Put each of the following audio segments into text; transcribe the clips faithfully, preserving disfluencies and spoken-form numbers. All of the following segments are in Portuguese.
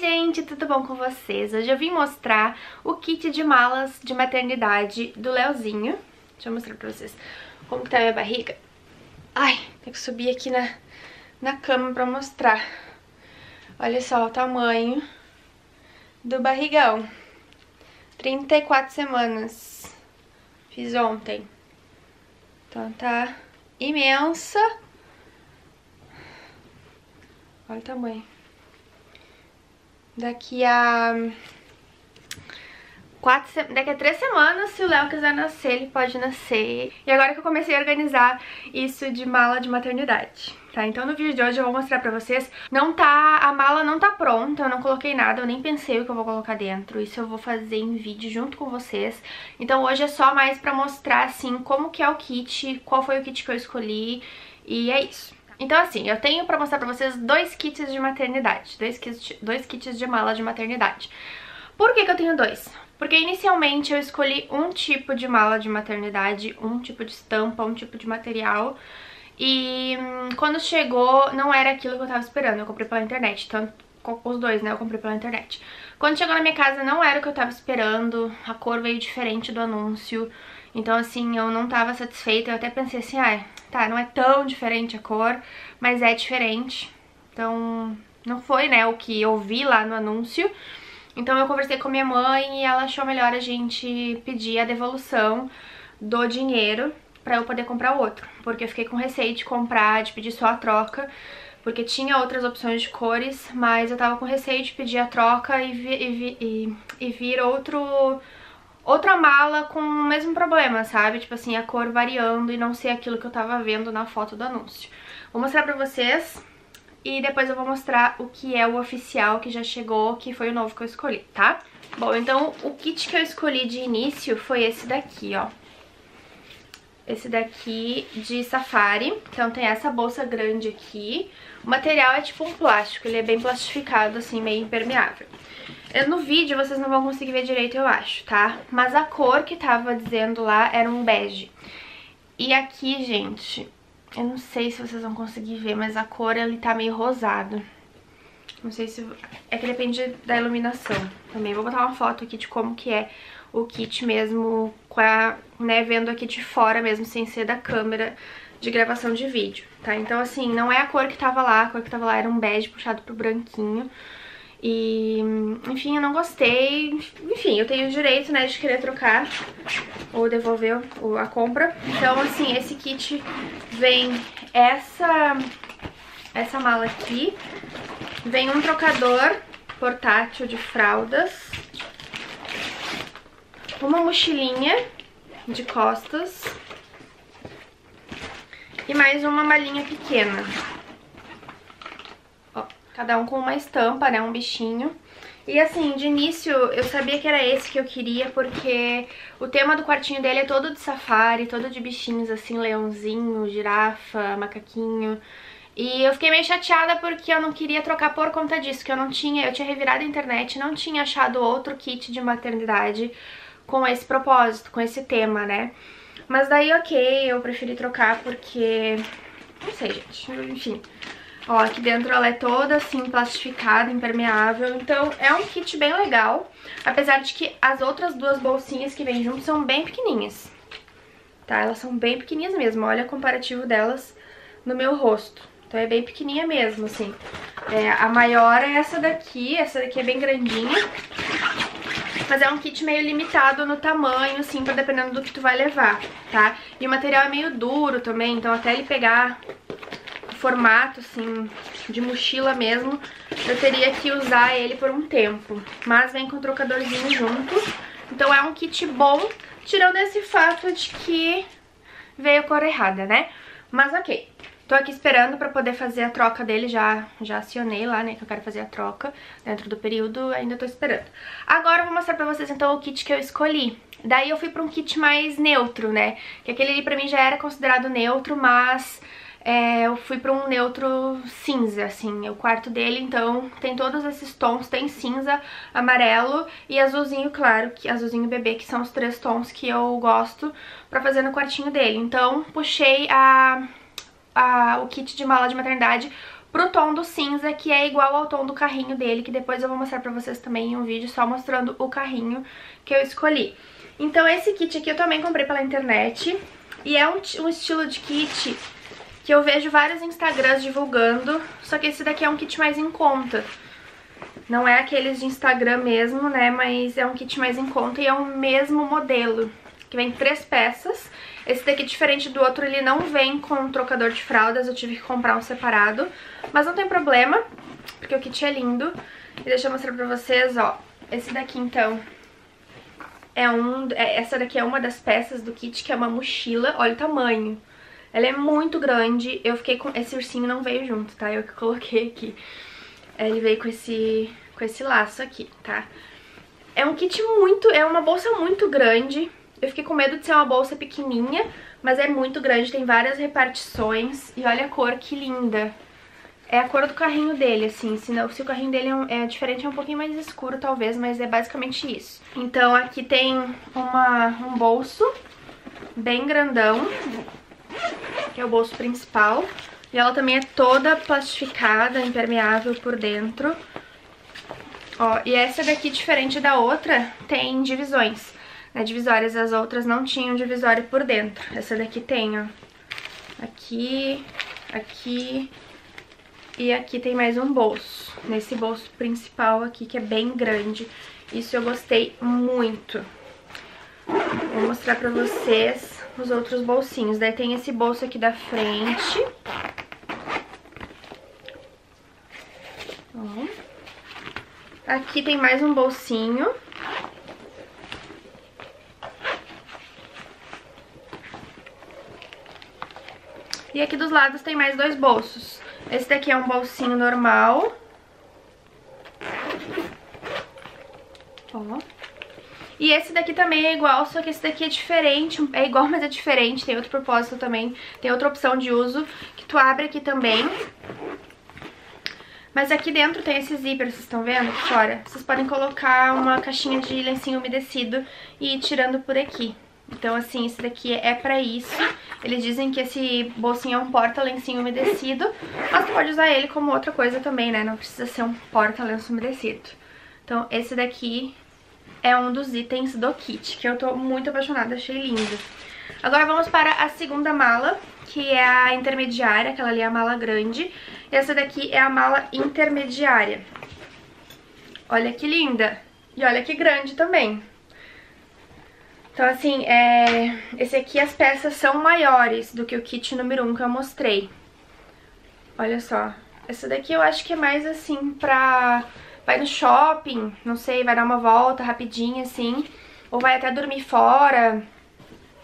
gente, tudo bom com vocês? Hoje eu vim mostrar o kit de malas de maternidade do Leozinho. Deixa eu mostrar pra vocês como que tá a minha barriga. Ai, tem que subir aqui na, na cama pra mostrar. Olha só o tamanho do barrigão. trinta e quatro semanas. Fiz ontem. Então tá imensa. Olha o tamanho. Daqui a quatro, daqui a três semanas, se o Léo quiser nascer, ele pode nascer. E agora que eu comecei a organizar isso de mala de maternidade, tá? Então no vídeo de hoje eu vou mostrar pra vocês. Não tá, a mala não tá pronta, eu não coloquei nada, eu nem pensei o que eu vou colocar dentro. Isso eu vou fazer em vídeo junto com vocês. Então hoje é só mais pra mostrar, assim, como que é o kit, qual foi o kit que eu escolhi. E é isso. Então assim, eu tenho pra mostrar pra vocês dois kits de maternidade, dois kits, dois kits de mala de maternidade. Por que que eu tenho dois? Porque inicialmente eu escolhi um tipo de mala de maternidade, um tipo de estampa, um tipo de material. E quando chegou, não era aquilo que eu tava esperando, eu comprei pela internet, tanto os dois, né, eu comprei pela internet. Quando chegou na minha casa não era o que eu tava esperando, a cor veio diferente do anúncio. Então assim, eu não tava satisfeita, eu até pensei assim, ai, ah, tá, não é tão diferente a cor, mas é diferente. Então não foi, né, o que eu vi lá no anúncio. Então eu conversei com minha mãe e ela achou melhor a gente pedir a devolução do dinheiro pra eu poder comprar outro. Porque eu fiquei com receio de comprar, de pedir só a troca, porque tinha outras opções de cores, mas eu tava com receio de pedir a troca e, vi, e, vi, e, e vir outro... outra mala com o mesmo problema, sabe? Tipo assim, a cor variando e não ser aquilo que eu tava vendo na foto do anúncio. Vou mostrar pra vocês e depois eu vou mostrar o que é o oficial que já chegou, que foi o novo que eu escolhi, tá? Bom, então o kit que eu escolhi de início foi esse daqui, ó. Esse daqui de safari. Então tem essa bolsa grande aqui. O material é tipo um plástico, ele é bem plastificado, assim, meio impermeável. No vídeo vocês não vão conseguir ver direito, eu acho, tá? Mas a cor que tava dizendo lá era um bege. E aqui, gente, eu não sei se vocês vão conseguir ver, mas a cor, ele tá meio rosado. Não sei se... é que depende da iluminação também. Vou botar uma foto aqui de como que é o kit mesmo, com a, né, vendo aqui de fora mesmo, sem ser da câmera de gravação de vídeo, tá? Então, assim, não é a cor que tava lá, a cor que tava lá era um bege puxado pro branquinho. E, enfim, eu não gostei. Enfim, eu tenho o direito, né, de querer trocar ou devolver a compra. Então, assim, esse kit vem essa, essa mala aqui. Vem um trocador portátil de fraldas, uma mochilinha de costas e mais uma malinha pequena. Cada um com uma estampa, né, um bichinho. E assim, de início eu sabia que era esse que eu queria, porque o tema do quartinho dele é todo de safari, todo de bichinhos assim, leãozinho, girafa, macaquinho. E eu fiquei meio chateada porque eu não queria trocar por conta disso, que eu não tinha, eu tinha revirado a internet, não tinha achado outro kit de maternidade com esse propósito, com esse tema, né. Mas daí, ok, eu preferi trocar porque... não sei, gente, enfim... Ó, aqui dentro ela é toda assim, plastificada, impermeável, então é um kit bem legal, apesar de que as outras duas bolsinhas que vêm junto são bem pequenininhas, tá? Elas são bem pequenininhas mesmo, olha o comparativo delas no meu rosto, então é bem pequenininha mesmo, assim. É, a maior é essa daqui, essa daqui é bem grandinha, mas é um kit meio limitado no tamanho, assim, pra dependendo do que tu vai levar, tá? E o material é meio duro também, então até ele pegar... formato, assim, de mochila mesmo, eu teria que usar ele por um tempo, mas vem com o trocadorzinho junto, então é um kit bom, tirando esse fato de que veio a cor errada, né? Mas ok, tô aqui esperando pra poder fazer a troca dele, já, já acionei lá, né, que eu quero fazer a troca dentro do período, ainda tô esperando. Agora eu vou mostrar pra vocês, então, o kit que eu escolhi. Daí eu fui pra um kit mais neutro, né, que aquele ali pra mim já era considerado neutro, mas... É, eu fui pra um neutro cinza, assim, é o quarto dele, então tem todos esses tons, tem cinza, amarelo e azulzinho claro, que, azulzinho bebê, que são os três tons que eu gosto pra fazer no quartinho dele. Então puxei a, a, o kit de mala de maternidade pro tom do cinza, que é igual ao tom do carrinho dele, que depois eu vou mostrar pra vocês também em um vídeo só mostrando o carrinho que eu escolhi. Então esse kit aqui eu também comprei pela internet, e é um, um estilo de kit que eu vejo vários Instagrams divulgando, só que esse daqui é um kit mais em conta. Não é aqueles de Instagram mesmo, né, mas é um kit mais em conta e é o mesmo modelo, que vem três peças. Esse daqui, diferente do outro, ele não vem com um trocador de fraldas, eu tive que comprar um separado, mas não tem problema, porque o kit é lindo. E deixa eu mostrar pra vocês, ó, esse daqui então... É um, é, essa daqui é uma das peças do kit, que é uma mochila, olha o tamanho. Ela é muito grande, eu fiquei com... Esse ursinho não veio junto, tá? Eu que coloquei aqui. Ele veio com esse, com esse laço aqui, tá? É um kit muito... É uma bolsa muito grande. Eu fiquei com medo de ser uma bolsa pequenininha, mas é muito grande, tem várias repartições. E olha a cor, que linda. É a cor do carrinho dele, assim, se, não, se o carrinho dele é, é diferente, é um pouquinho mais escuro talvez, mas é basicamente isso. Então aqui tem uma, um bolso bem grandão, que é o bolso principal. E ela também é toda plastificada, impermeável por dentro. Ó, e essa daqui, diferente da outra, tem divisões, né, divisórias. As outras não tinham divisório por dentro. Essa daqui tem, ó, aqui, aqui... E aqui tem mais um bolso, nesse bolso principal aqui, que é bem grande. Isso eu gostei muito. Vou mostrar pra vocês os outros bolsinhos. Daí tem esse bolso aqui da frente. Ó. Aqui tem mais um bolsinho. E aqui dos lados tem mais dois bolsos. Esse daqui é um bolsinho normal. Ó. E esse daqui também é igual, só que esse daqui é diferente. É igual, mas é diferente. Tem outro propósito também. Tem outra opção de uso, que tu abre aqui também. Mas aqui dentro tem esse zíper, vocês estão vendo? Olha, vocês podem colocar uma caixinha de lencinho umedecido e ir tirando por aqui. Então, assim, esse daqui é pra isso. Eles dizem que esse bolsinho é um porta-lencinho umedecido, mas tu pode usar ele como outra coisa também, né? Não precisa ser um porta-lenço umedecido. Então, esse daqui é um dos itens do kit, que eu tô muito apaixonada, achei lindo. Agora vamos para a segunda mala, que é a intermediária, aquela ali é a mala grande. E essa daqui é a mala intermediária. Olha que linda! E olha que grande também! Então, assim, é... esse aqui as peças são maiores do que o kit número um que eu mostrei. Olha só. Essa daqui eu acho que é mais, assim, pra... Vai no shopping, não sei, vai dar uma volta rapidinho, assim. Ou vai até dormir fora,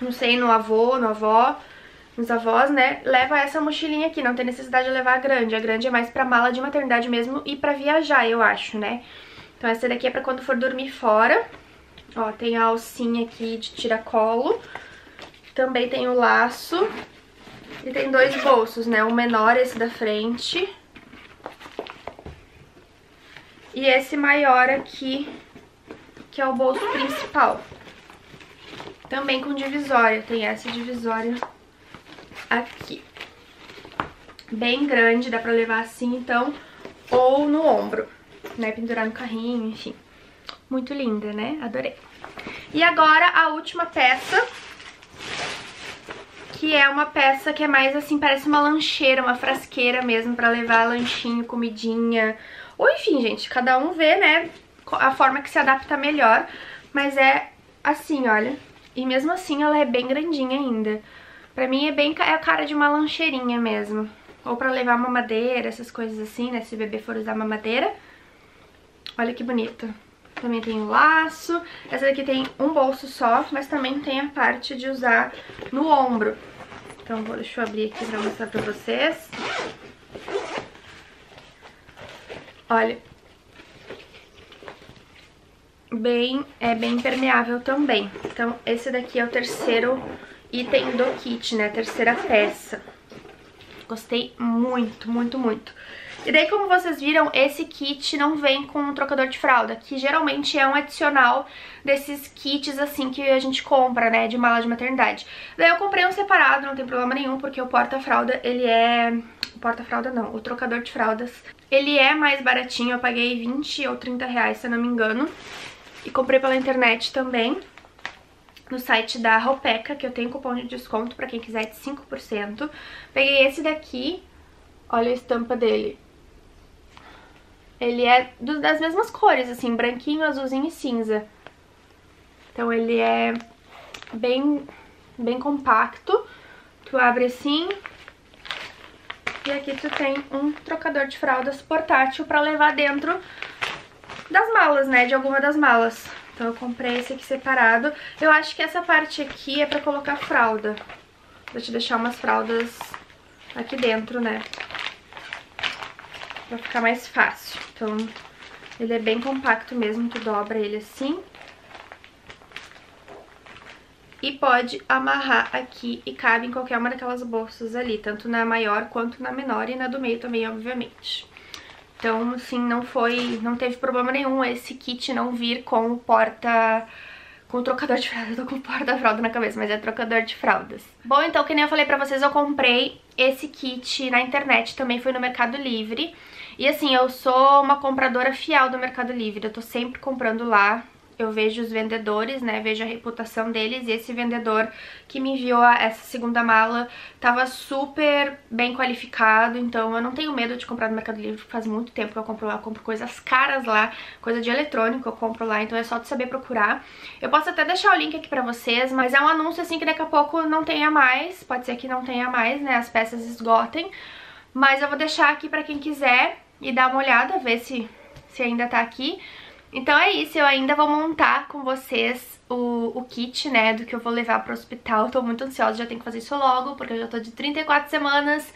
não sei, no avô, no avó, nos avós, né? Leva essa mochilinha aqui, não tem necessidade de levar a grande. A grande é mais pra mala de maternidade mesmo e pra viajar, eu acho, né? Então essa daqui é pra quando for dormir fora. Ó, tem a alcinha aqui de tiracolo, também tem o laço e tem dois bolsos, né? Um menor, esse da frente, e esse maior aqui, que é o bolso principal. Também com divisória, tem essa divisória aqui. Bem grande, dá pra levar assim, então, ou no ombro, né? Pendurar no carrinho, enfim. Muito linda, né? Adorei. E agora a última peça, que é uma peça que é mais assim, parece uma lancheira, uma frasqueira mesmo, pra levar lanchinho, comidinha. Ou enfim, gente, cada um vê, né, a forma que se adapta melhor. Mas é assim, olha. E mesmo assim ela é bem grandinha ainda. Pra mim é bem é a cara de uma lancheirinha mesmo. Ou pra levar mamadeira, essas coisas assim, né, se o bebê for usar mamadeira. Olha que bonita. Também tem o laço. Essa daqui tem um bolso só, mas também tem a parte de usar no ombro. Então vou, deixa eu abrir aqui pra mostrar pra vocês. Olha. Bem, é bem impermeável também. Então esse daqui é o terceiro item do kit, né? A terceira peça. Gostei muito, muito, muito. E daí, como vocês viram, esse kit não vem com um trocador de fralda, que geralmente é um adicional desses kits assim que a gente compra, né, de mala de maternidade. Daí eu comprei um separado, não tem problema nenhum, porque o porta-fralda, ele é... O porta-fralda não, o trocador de fraldas, ele é mais baratinho, eu paguei vinte ou trinta reais, se eu não me engano. E comprei pela internet também, no site da Roupeca, que eu tenho cupom de desconto pra quem quiser de cinco por cento. Peguei esse daqui, olha a estampa dele. Ele é do, das mesmas cores, assim, branquinho, azulzinho e cinza. Então ele é bem, bem compacto. Tu abre assim. E aqui tu tem um trocador de fraldas portátil pra levar dentro das malas, né, de alguma das malas. Então eu comprei esse aqui separado. Eu acho que essa parte aqui é pra colocar fralda. Vou te deixar umas fraldas aqui dentro, né? Pra ficar mais fácil. Então ele é bem compacto mesmo, tu dobra ele assim. E pode amarrar aqui e cabe em qualquer uma daquelas bolsas ali. Tanto na maior quanto na menor e na do meio também, obviamente. Então, assim, não foi, não teve problema nenhum esse kit não vir com o porta... Com o trocador de fralda. Eu tô com o porta-fralda na cabeça, mas é trocador de fraldas. Bom, então, que nem eu falei pra vocês, eu comprei esse kit na internet, também foi no Mercado Livre. E assim, eu sou uma compradora fiel do Mercado Livre, eu tô sempre comprando lá. Eu vejo os vendedores, né, vejo a reputação deles, e esse vendedor que me enviou essa segunda mala tava super bem qualificado, então eu não tenho medo de comprar no Mercado Livre, porque faz muito tempo que eu compro lá, eu compro coisas caras lá, coisa de eletrônico eu compro lá, então é só de saber procurar. Eu posso até deixar o link aqui pra vocês, mas é um anúncio assim que daqui a pouco não tenha mais, pode ser que não tenha mais, né, as peças esgotem, mas eu vou deixar aqui pra quem quiser e dar uma olhada, ver se, se ainda tá aqui. Então é isso, eu ainda vou montar com vocês o, o kit, né, do que eu vou levar pro hospital. Tô muito ansiosa, já tenho que fazer isso logo, porque eu já tô de trinta e quatro semanas.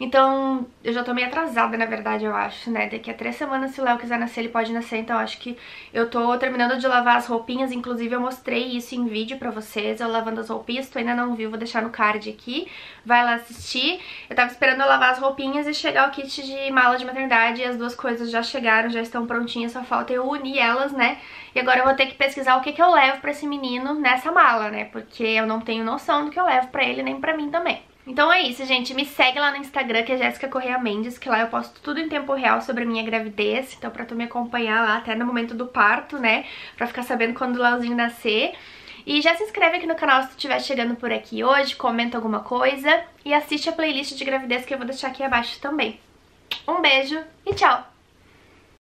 Então, eu já tô meio atrasada, na verdade, eu acho, né. Daqui a três semanas, se o Léo quiser nascer, ele pode nascer. Então acho que eu tô terminando de lavar as roupinhas. Inclusive, eu mostrei isso em vídeo pra vocês, eu lavando as roupinhas. Se tu ainda não viu, vou deixar no card aqui. Vai lá assistir. Eu tava esperando eu lavar as roupinhas e chegar o kit de mala de maternidade. E as duas coisas já chegaram, já estão prontinhas, só falta eu unir elas, né. E agora eu vou ter que pesquisar o que que eu levo pra esse menino nessa mala, né, porque eu não tenho noção do que eu levo pra ele, nem pra mim também. Então é isso, gente, me segue lá no Instagram, que é Jéssica Correa Mendes, que lá eu posto tudo em tempo real sobre a minha gravidez, então pra tu me acompanhar lá até no momento do parto, né, pra ficar sabendo quando o Lauzinho nascer. E já se inscreve aqui no canal se tu estiver chegando por aqui hoje, comenta alguma coisa e assiste a playlist de gravidez que eu vou deixar aqui abaixo também. Um beijo e tchau!